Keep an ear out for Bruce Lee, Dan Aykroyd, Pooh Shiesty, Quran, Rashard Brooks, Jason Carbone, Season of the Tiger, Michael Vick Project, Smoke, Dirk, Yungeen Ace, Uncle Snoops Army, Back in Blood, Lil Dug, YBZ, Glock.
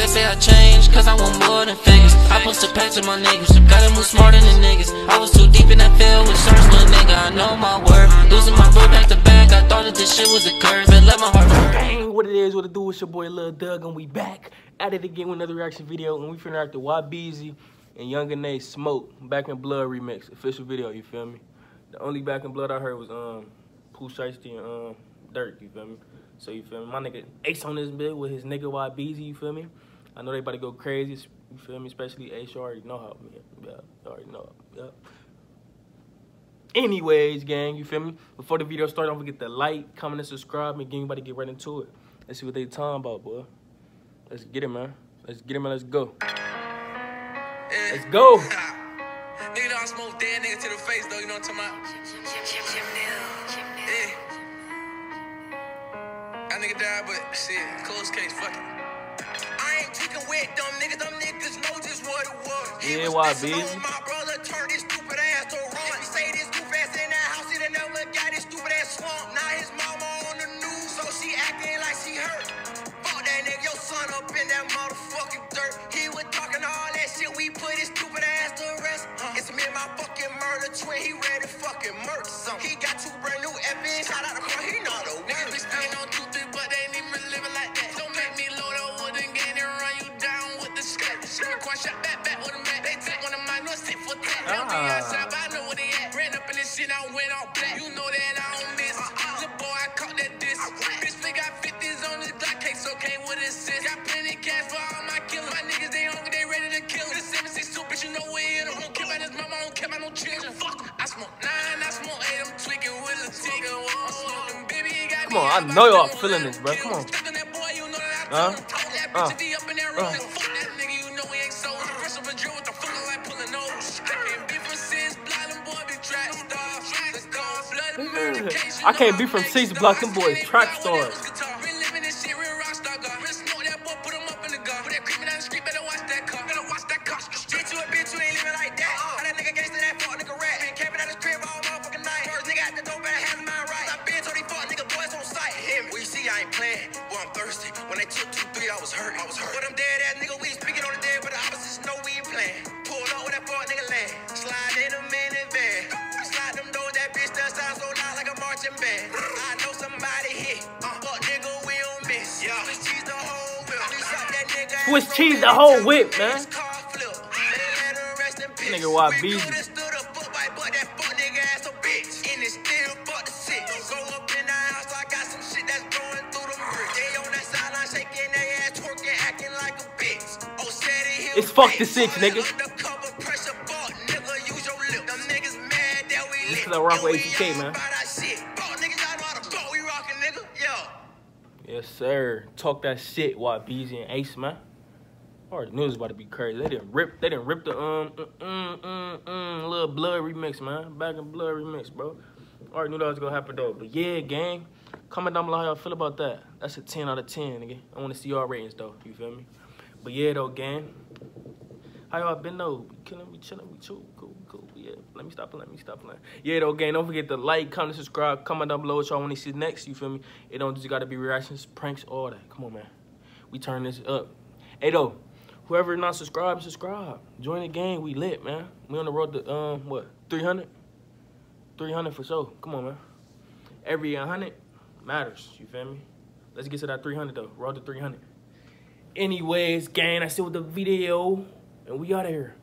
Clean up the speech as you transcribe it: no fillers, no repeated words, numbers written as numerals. they say I changed, cause I want more than figures. I posted packs with my niggas, gotta move smarter than niggas. I was too deep in that field with search, little nigga, I know my worth. Losing my bro back to back, I thought that this shit was a curse, but let my heart work. Dang, what it is, what it do, it's your boy Lil Dug, and we back at it again with another reaction video, and we finna act the YBZ and Young and A Smoke, Back in Blood remix, official video, you feel me? The only Back in Blood I heard was Pooh Shiesty and Dirk, you feel me? So you feel me, my nigga Ace on this bit with his nigga YBZ, you feel me? I know they about to go crazy, you feel me? Especially Ace, you already know how, man. Yeah, you already know how. Yeah. Anyways, gang, you feel me? Before the video starts, don't forget to like, comment, and subscribe, and gang, about to get right into it. Let's see what they talking about, boy. Let's get it, man. Let's get it, man. Let's go. Let's go. Nigga, don't smoke dead nigga to the face, though. You know what I'm talking about? Nigga died, but shit, close case, fuck it. I ain't kicking with them niggas know just what it was. He was on my brother, turned his stupid ass to run. He say this stupid ass in that house, he done never got his stupid ass swamp. Now his mama on the news, so she acting like she hurt. Fuck that nigga, your son up in that motherfucking dirt. He was talking all that shit, we put his stupid ass to rest. It's me and my fucking murder twin, he ready fucking murder something. He got 2 brand new FBs, shout out the car, he not a I went all black, you know that I don't miss. Look, boy, I caught that diss. Bitch, they got 50s on this Glock case, so came with assist. Got plenty cash for all my killers. My niggas, they hungry, they ready to kill. This 76 soup, bitch, you know where it is. I don't care about his mama, I don't care about no children. Fuck, I smoke 9, I smoke 8, I'm tweaking with a tigger. Come on, I know y'all feeling this, bro. Come on. I can't be from 6 block, them boys track stars. I ain't playing, well, I'm thirsty. When I took 2, 3, I was hurt. But I'm dead ass nigga, we speaking on the dead, but the opposites know we ain't playing. Pulled up with that ball, nigga land. Slide in a minute van. Slide them doors, that bitch that sounds so loud like a marching band. I know somebody hit. But nigga, we don't miss. Yeah. Swiss cheese the whole whip. We shot that nigga. Swiss cheese the whole whip, man. Nigga, YBZ. It's fuck the 6, nigga. This is a rock with ATK, man. Yes, sir. Talk that shit, YBZ and Ace, man. I already knew it was about to be crazy. They didn't rip the Lil Blood remix, man. Back in Blood remix, bro. I already knew that was gonna happen though. But yeah, gang. Comment down below how y'all feel about that. That's a 10 out of 10, nigga. I wanna see y'all ratings though, you feel me? But yeah though, gang. How y'all been though? We killing, we chilling, we chill, cool, yeah. Let me stop playing. Yeah though, gang, don't forget to like, comment, subscribe, comment down below what y'all want to see next, you feel me? It don't just gotta be reactions, pranks, all that. Come on, man. We turn this up. Hey though, whoever not subscribed, subscribe. Join the gang, we lit, man. We on the road to, what, 300? 300 for sure, come on, man. Every 100 matters, you feel me? Let's get to that 300 though, road to 300. Anyways, gang, that's it with the video. And we out of here.